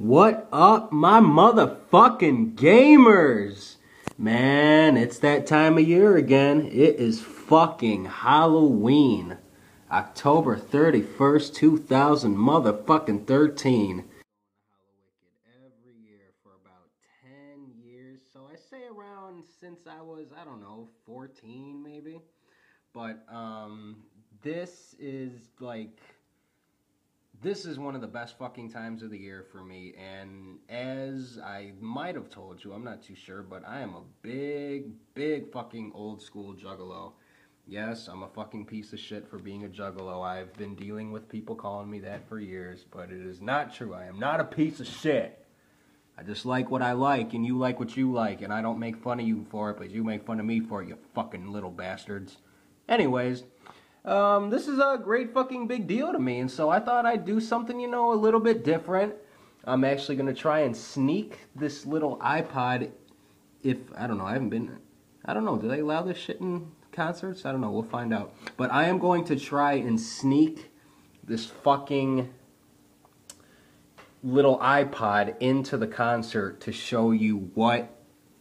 What up, my motherfucking gamers? Man, it's that time of year again. It is fucking Halloween. October 31st, 2000 motherfucking 13. Every year for about 10 years. So I say around since I was, I don't know, 14 maybe. But this is like... This is one of the best fucking times of the year for me, and as I might have told you, I'm not too sure, but I am a big fucking old school juggalo. Yes, I'm a fucking piece of shit for being a juggalo. I've been dealing with people calling me that for years, but it is not true. I am not a piece of shit. I just like what I like, and you like what you like, and I don't make fun of you for it, but you make fun of me for it, you fucking little bastards. Anyways... this is a great fucking big deal to me, and so I thought I'd do something, you know, a little bit different. I'm actually going to try and sneak this little iPod, if, I don't know, I haven't been, I don't know, do they allow this shit in concerts? I don't know, we'll find out. But I am going to try and sneak this fucking little iPod into the concert to show you what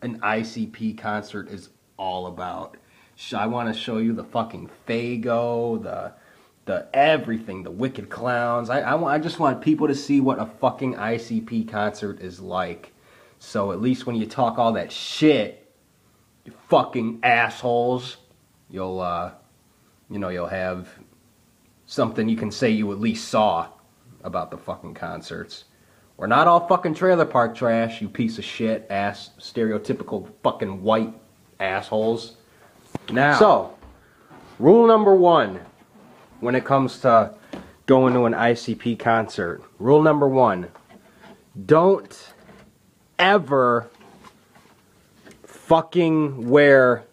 an ICP concert is all about. I want to show you the fucking Faygo, the everything, the Wicked Clowns. I just want people to see what a fucking ICP concert is like. So at least when you talk all that shit, you fucking assholes, you'll, you know, you'll have something you can say you at least saw about the fucking concerts. We're not all fucking trailer park trash, you piece of shit, ass, stereotypical fucking white assholes. Now, so, rule number one when it comes to going to an ICP concert. Rule number one, don't ever fucking wear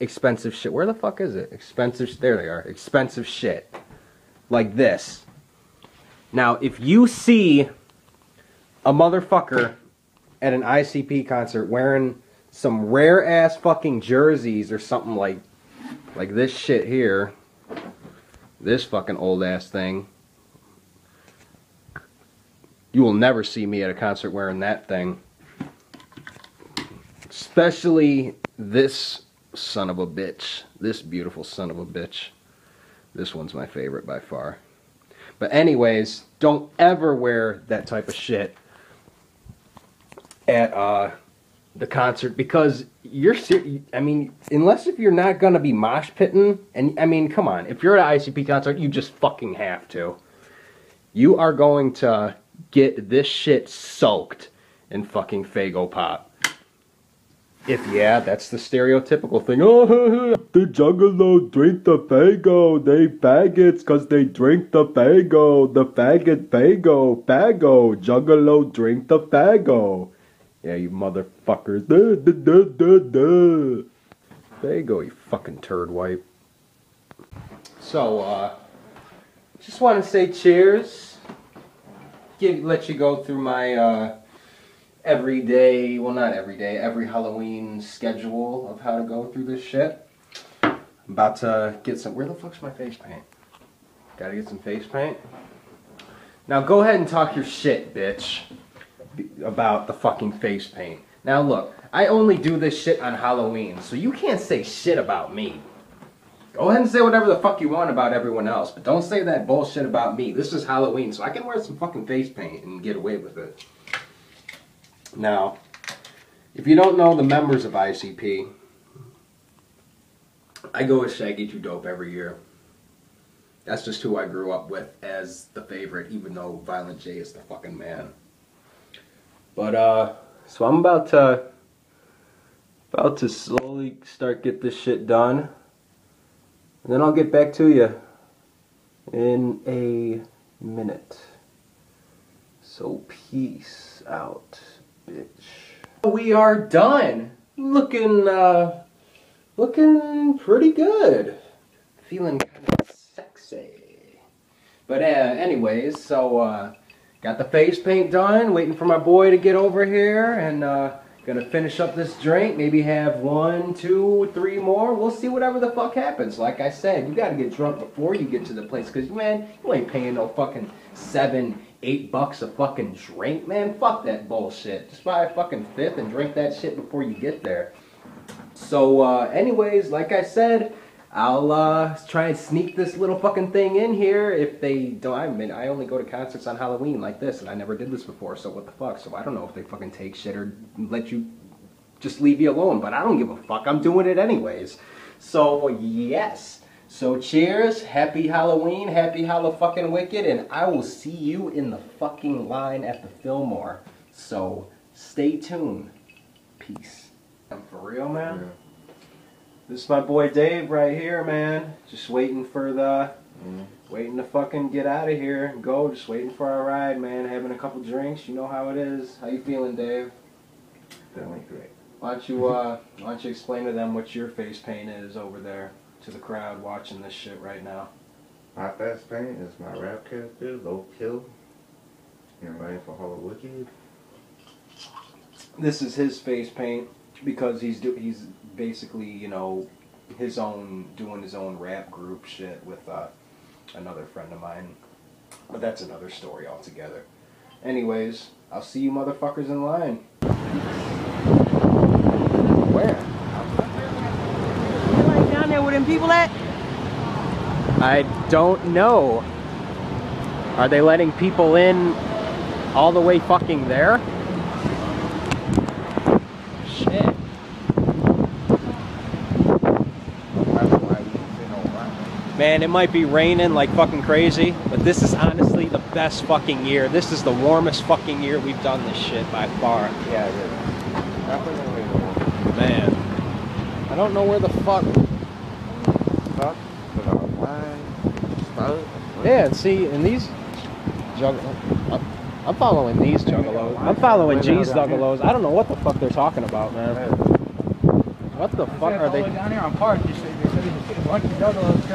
expensive shit. Where the fuck is it? Expensive, there they are. Expensive shit. Like this. Now, if you see a motherfucker at an ICP concert wearing... some rare ass fucking jerseys or something like this shit here. This fucking old ass thing. You will never see me at a concert wearing that thing. Especially this son of a bitch. This beautiful son of a bitch. This one's my favorite by far. But anyways, don't ever wear that type of shit at the concert, because you're, I mean, unless if you're not gonna be mosh pitting, and I mean, come on, if you're at an ICP concert, you just fucking have to. You are going to get this shit soaked in fucking Faygo pop. If, yeah, that's the stereotypical thing. Oh, the juggalo drink the Faygo, they faggots, cause they drink the faggot Faygo, juggalo drink the Faygo. Yeah, you motherfuckers. There you go, you fucking turd wipe. So, just want to say cheers. Let you go through my, everyday, well not everyday, every Halloween schedule of how to go through this shit. I'm about to get some, where the fuck's my face paint? Gotta get some face paint. Now go ahead and talk your shit, bitch. About the fucking face paint. Now look, I only do this shit on Halloween, so you can't say shit about me. Go ahead and say whatever the fuck you want about everyone else, but don't say that bullshit about me. This is Halloween, so I can wear some fucking face paint and get away with it. Now, if you don't know the members of ICP, I go with Shaggy 2 Dope every year. That's just who I grew up with as the favorite, even though Violent J is the fucking man. But, so I'm about to slowly start get this shit done, and then I'll get back to you in a minute. So peace out, bitch. We are done. Looking, looking pretty good. Feeling kind of sexy. But, anyways, so, got the face paint done, waiting for my boy to get over here, and gonna finish up this drink, maybe have one, two, three more, we'll see whatever the fuck happens. Like I said, you gotta get drunk before you get to the place, cause man, you ain't paying no fucking $7, $8 a fucking drink, man. Fuck that bullshit. Just buy a fucking fifth and drink that shit before you get there. So, anyways, like I said, I'll try and sneak this little fucking thing in here if they don't. I mean, I only go to concerts on Halloween like this, and I never did this before, so what the fuck? So I don't know if they fucking take shit or let you just leave you alone, but I don't give a fuck. I'm doing it anyways. So, yes. So cheers, happy Halloween, happy Hallowicked, and I will see you in the fucking line at the Fillmore. So stay tuned. Peace. I'm for real, man. Yeah. This is my boy Dave right here, man. Just waiting for the, waiting to fucking get out of here and go. Just waiting for our ride, man. Having a couple drinks. You know how it is. How you feeling, Dave? Feeling great. Why don't you explain to them what your face paint is over there? To the crowd watching this shit right now. My best paint is my rap character, Low Kill, and writing for Hallowicked. This is his face paint because he's basically, you know, his own doing his own rap group shit with another friend of mine. But that's another story altogether. Anyways, I'll see you motherfuckers in line. Where? People at? I don't know. Are they letting people in all the way fucking there? Shit. Man, it might be raining like fucking crazy, but this is honestly the best fucking year. This is the warmest fucking year we've done this shit by far. Yeah, it is. Man. I don't know where the fuck... Yeah, and see, and these juggalos, I'm following these juggalos. I'm following G's juggalos. I don't know what the fuck they're talking about, man. What the fuck are they? Down here on Park, you see, there's a bunch of juggalos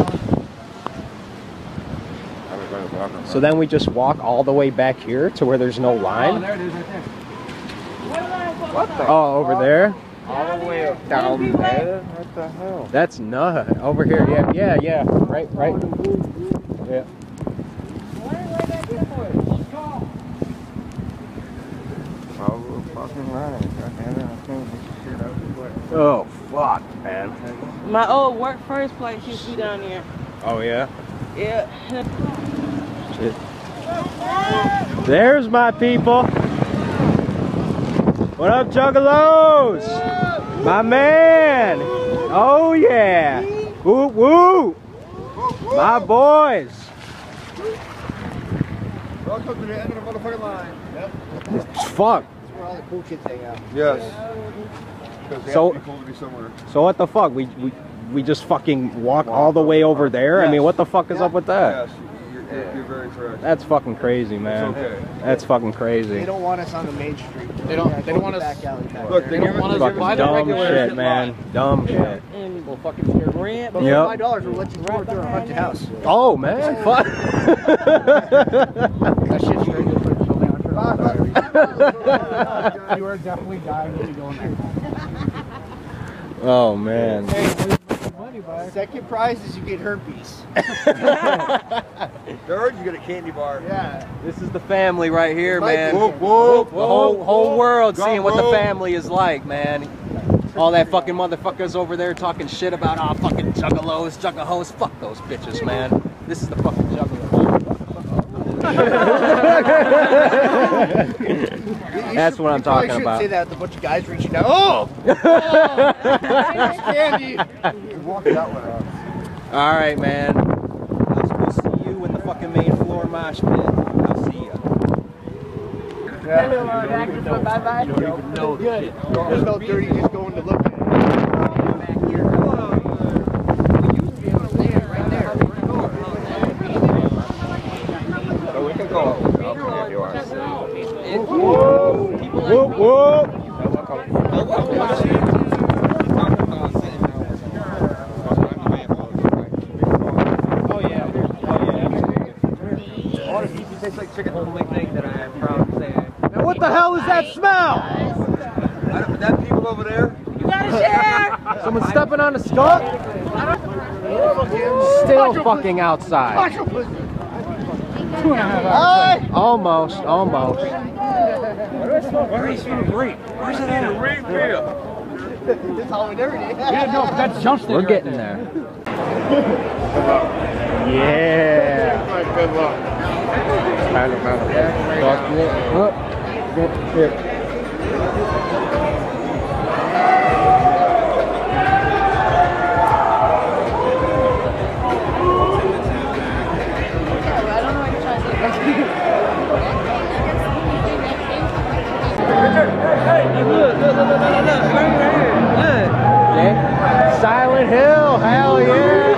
going. So then we just walk all the way back here to where there's no line. Oh, there it is, right there. What the? Oh, over there. All the way up down there. What the hell? That's nut. Over here, yeah. Right. Yeah. Oh, fuck, man. My old work first place used to be down here. Oh, yeah? Yeah. Shit. There's my people. What up, juggalos? My man. Oh, yeah. Woo, woo. My boys! Welcome to the end of the motherfucking line. Yep. Fuck. That's where all the cool kids hang out. Yes. Because they have to be cool to be somewhere. So what the fuck? We just fucking walk all the way over there? Yes. I mean, what the fuck is up with that? Yes. You're very correct. That's fucking crazy, man. It's okay. That's fucking crazy. They don't want us on the main street. They don't want us back alley back. Look, they don't want us fucking by dumb the shit, man. Line. Dumb shit. And we'll fucking share rent. But for $5 we'll let you walk through and hunt your house. Oh man, fuck. That shit's straight to the building. I'm sure you are definitely dying when you go in there. Oh man. Hey, second prize is you get herpes. Third, you get a candy bar. Yeah. This is the family right here, man. Whoop, whoop, the whole world seeing what the family is like, man. All that fucking motherfuckers over there talking shit about our fucking juggalos, juggahos. Fuck those bitches, man. This is the fucking juggalos. That's what I'm talking about. Say that with a bunch of guys reaching out. All right, man. I'll see you in the fucking main floor mosh pit. I'll see you. Bye-bye. You don't even know the shit. There's no dirty just going to look at it. We used to be on the land right there. So we can go up if you are. Whoa! Tastes like chicken. Only thing that I am proud to say. Now what the hell is that smell? That people over there. You gotta share. Someone stepping on a skunk. Still fucking outside. 2.5 hours. Almost. Where's the grape? Where's it at? It's all in every day. Yeah, no, that's jump stick. We're getting there. Yeah. Good luck. Good luck. Silent Hill, hell yeah!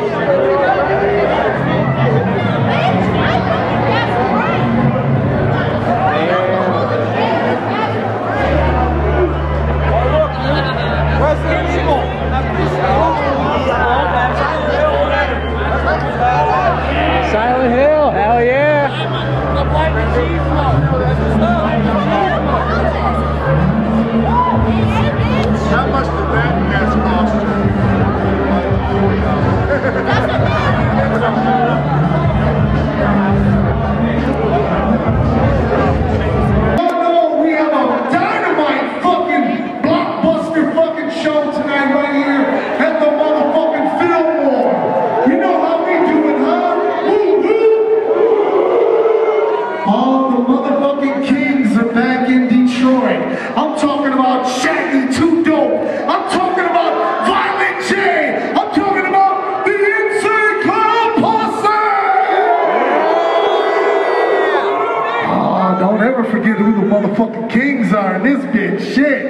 Resident Evil! Silent Hill, hell yeah! How much did that gas cost? We have a dynamite fucking blockbuster fucking show tonight right here at the motherfucking Fillmore. You know how we do it, huh? Woo-hoo! All the motherfucking kings are back in Detroit. I'm talking about Shaggy 2 Dope. I'm talking about Violent J. Forget who the motherfucking kings are in this bitch shit.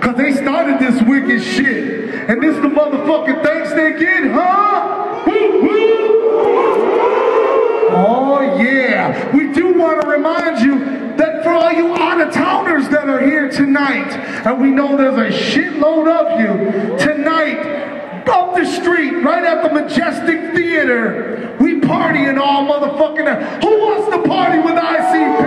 Cause they started this wicked shit. And this the motherfucking thanks they get, huh? Woo, woo. Oh yeah. We do want to remind you that for all you out-of-towners that are here tonight, and we know there's a shitload of you, tonight, up the street, right at the Majestic Theater, we partying all motherfucking. Who wants to party with ICP?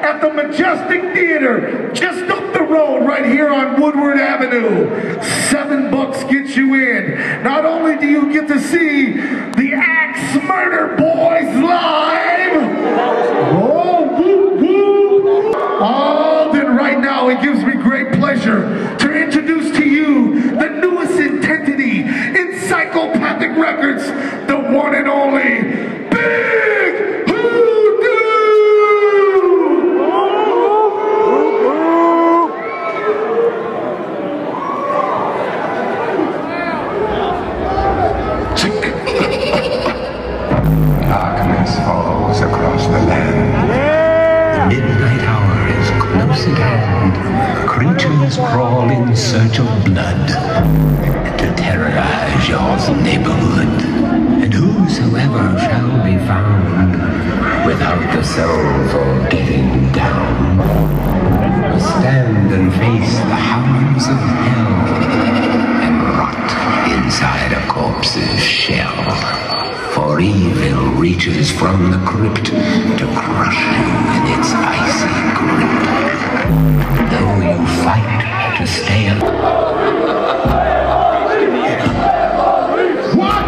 At the Majestic Theater, just up the road right here on Woodward Avenue. $7 gets you in. Not only do you get to see the Axe Murder Boys live, oh, woo, woo. Oh, then right now it gives me great pleasure to introduce to you the newest entity in Psychopathic Records, the one and only Big Hoodoo. Falls across the land. Yeah. The midnight hour is close at hand. Creatures crawl in search of blood to terrorize your neighborhood. And whosoever shall be found without the soul for getting down will stand and face the hounds of hell and rot inside a corpse's shell. For evil reaches from the crypt to crush you in its icy grip. Though you fight to stay alive. What?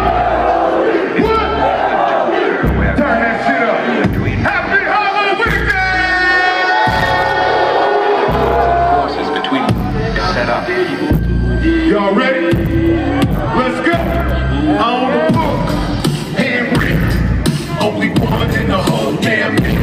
What? Turn that shit up. Happy Hallowicked! Forces between set up. Y'all ready? Let's go. On the book. Only one in the whole damn thing.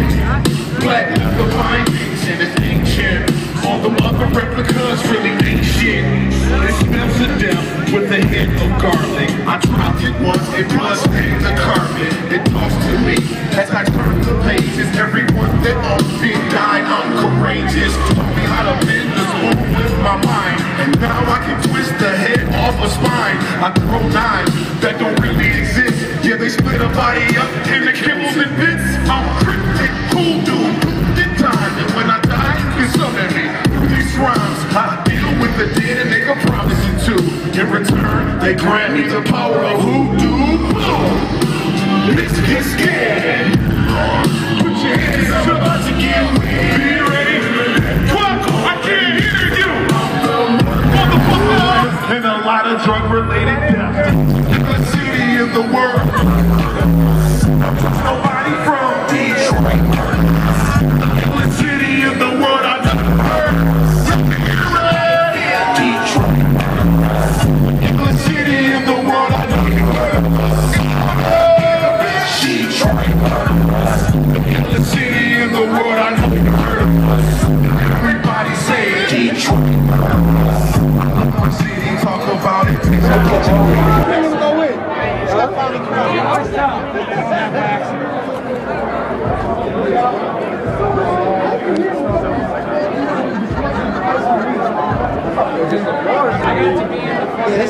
Black leather bindings and it's ancient. All the other replicas really ain't shit. It smells to death with a hint of garlic. I dropped it once, it was in the carpet. It talks to me as I turn the pages. Everyone that owns me died, I'm courageous. Taught me how to bend this move with my mind. And now I can twist the head off a spine. I throw knives that don't really exist. Yeah, they split a body up in the kibbles and bits. I'm cryptic, cool dude, in time. And when I die, you summon me. Through these rhymes, I deal with the dead and they can promise you too. In return, they grant me the power of hoodoo. Oh, let's get scared. Put your hands up, I'm about to get weird. Be ready. What? and a lot of drug-related deaths. The city in the world. Nobody from Detroit. The city in the world. I never heard. Detroit. The city in the world. I never heard. Detroit. The city in the world. I never heard. Everybody say Detroit. City, talk about it. Let's go in. Step out of the crowd. Let's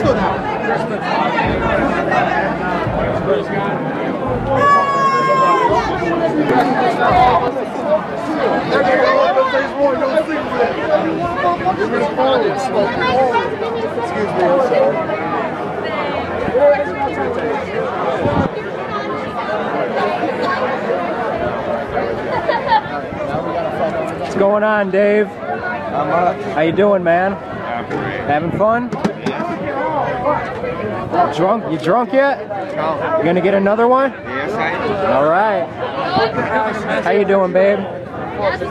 go down. What's going on, Dave? Not much. How you doing, man? Having fun? Yeah. Drunk? You drunk yet? No. You gonna get another one? Yes, I am. All right. How you doing, babe?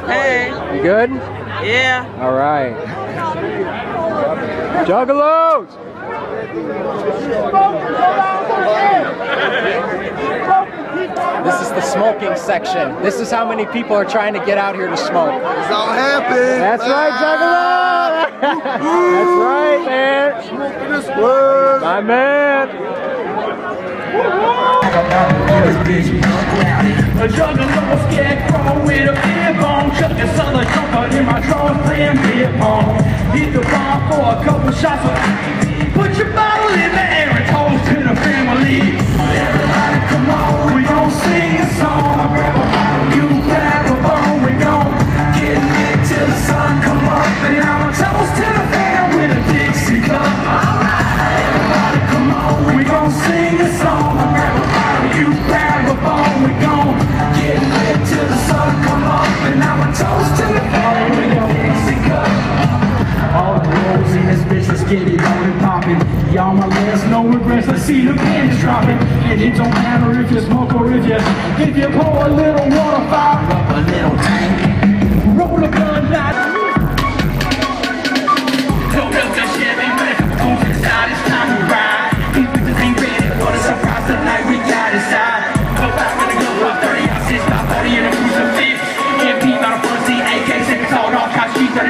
Hey. You good? Yeah. All right. Juggalos! This is the smoking section. This is how many people are trying to get out here to smoke. It's all happening. That's right, Juggalo! That's right, man. Smoking is good. My man. A juggalo scarecrow with a beer bong, chucking southern comfort in my drawers, playing beer pong. Hit the bomb for a couple shots of ICP. Put your bottle in the air and toast to the family. Everybody come on, we gon' sing a song. I grab a bottle, you grab a bone, we gon' get lit till the sun come up, and I'ma toast to the fam with a Dixie cup. Alright, everybody come on, we gon' sing a song. I grab a bottle, you grab a bone, we gon' get lit till the sun come up, and now I toast to the fire with a Dixie cup. All the rolls in this bitch, let's get it on and poppin'. Y'all my last, no regrets, let's see the pins droppin'. And it don't matter if you smoke or if you pour a little water, fire up a little tank. Roll a gun, not told us that Chevy back, move inside, it's time to ride. These bitches ain't ready for the surprise tonight we got inside. We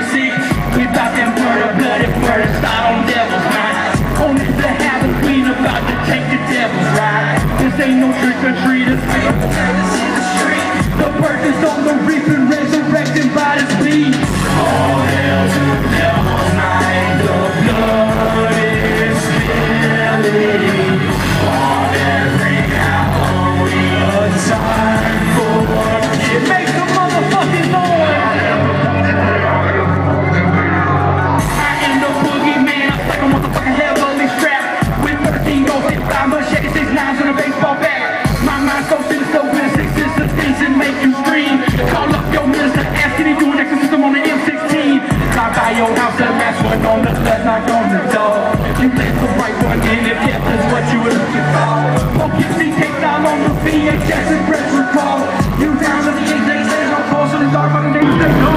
bout them murder-blooded murder style on devil's night. Only the Halloween about to take the devil's ride. This ain't no trick-or-treaters, ain't no purpose in the street. The purpose on the reef and resurrected by the speed. All hail to the devil's night, the blood is spilling. On every Halloween, a time for forgiveness. Make the motherfucking noise! Your house and that's what on the left, knock on the door. You left the right one in if death is what you were looking for. Poke your feet, take down on the VHS and press recall. You down to the 8 days, there's no close to the dark on the days they go.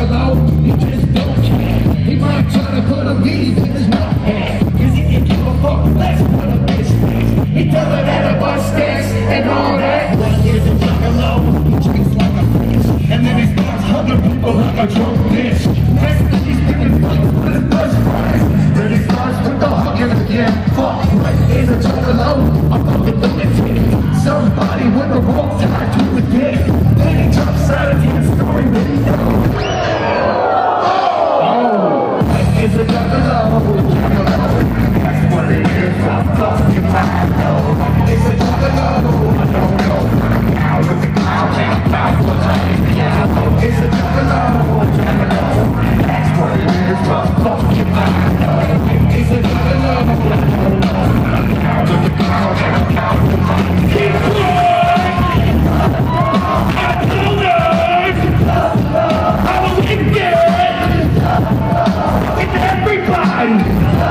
alone, he just don't care. He might try to put a leaf in his notepad, cause he can give a fuck less for the business. He doesn't have a bus stance and all that. One year's a fuck alone, he drinks like a prince, and then he starts hugging people like a drunk bitch. Next thing he's picking fucks with his bus prize, then he starts with the hugging again. Fuck, right there's a joke alone, I'm fucking lunatic. Somebody with a wrong tie to the dick, then he drops out of his story that he knows. It's a duck alone, that's what it is, I'm fucking loud. It's a duck alone, I don't know how to be loud, that's what I am. It's a duck alone, that's what it is, I'm fucking loud. It's a duck alone, I don't know how to be loud, that's what I am. Because I'm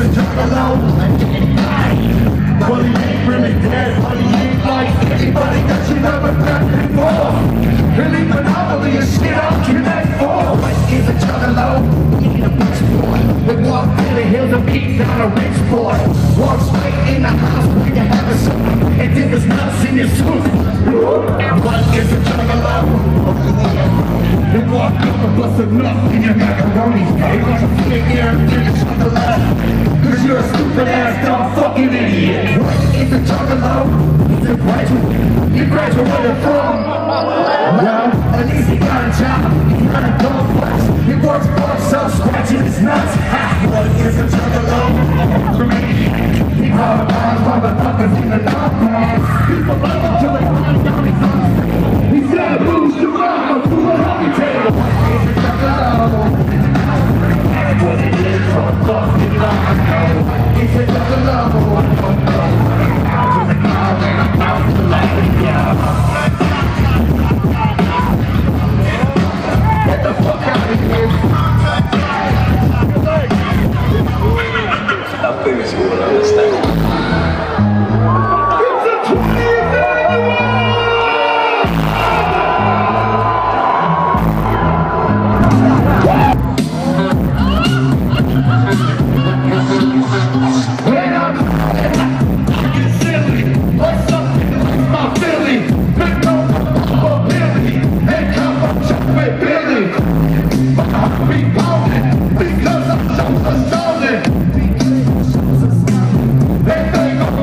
so solid. They think I'm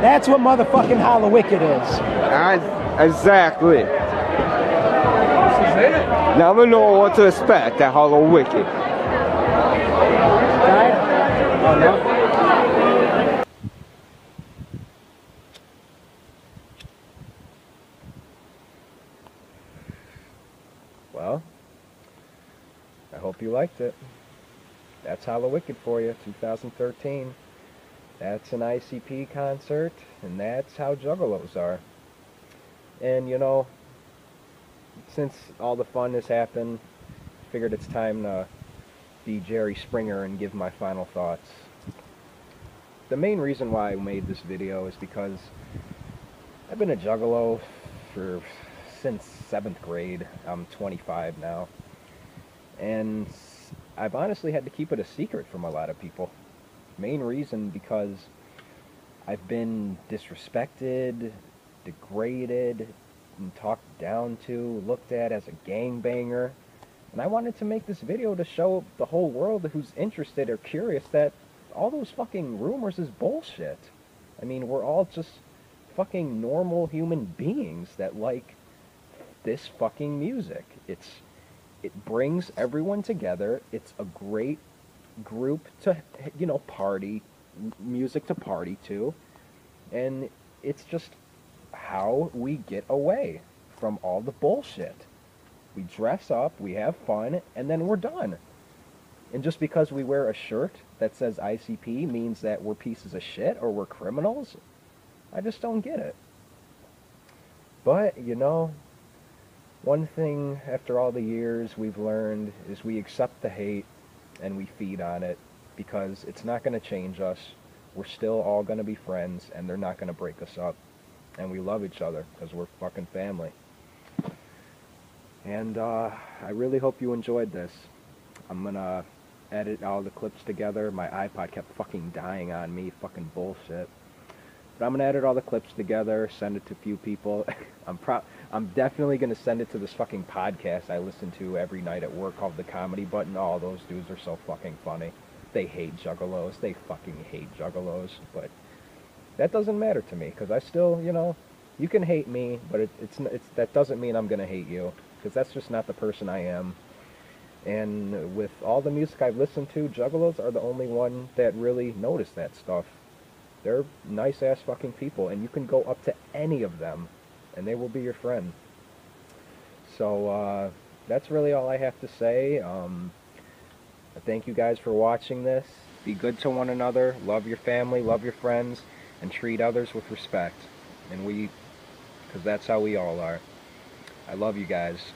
That's what motherfucking Hallowicked is. Exactly. Never know what to expect at Hallowicked. Right? Well, I hope you liked it. That's Hallowicked for you, 2013. That's an ICP concert, and that's how juggalos are. And you know, since all the fun has happened, I figured it's time to be Jerry Springer and give my final thoughts. The main reason why I made this video is because I've been a juggalo since 7th grade. I'm 25 now. And I've honestly had to keep it a secret from a lot of people. Main reason because I've been disrespected, degraded, and talked down to, looked at as a gangbanger, and I wanted to make this video to show the whole world who's interested or curious that all those fucking rumors is bullshit. I mean, we're all just fucking normal human beings that like this fucking music. It brings everyone together. It's a great group to, you know, party music to party to, and it's just how we get away from all the bullshit. We dress up, we have fun, and then we're done. And just because we wear a shirt that says ICP means that we're pieces of shit or we're criminals? I just don't get it. But you know, one thing after all the years we've learned is we accept the hate and we feed on it, because it's not going to change us. We're still all going to be friends, and they're not going to break us up. And we love each other, because we're fucking family. And I really hope you enjoyed this. I'm going to edit all the clips together. My iPod kept fucking dying on me, fucking bullshit. But I'm going to edit all the clips together, send it to a few people. I'm definitely going to send it to this fucking podcast I listen to every night at work called The Comedy Button. Oh, those dudes are so fucking funny. They hate juggalos. They fucking hate juggalos. But that doesn't matter to me, because I still, you know, you can hate me, but it's that doesn't mean I'm going to hate you, because that's just not the person I am. And with all the music I've listened to, juggalos are the only one that really notice that stuff. They're nice-ass fucking people, and you can go up to any of them, and they will be your friend. So that's really all I have to say. Thank you guys for watching this. Be good to one another, love your family, love your friends, and treat others with respect. And because that's how we all are. I love you guys.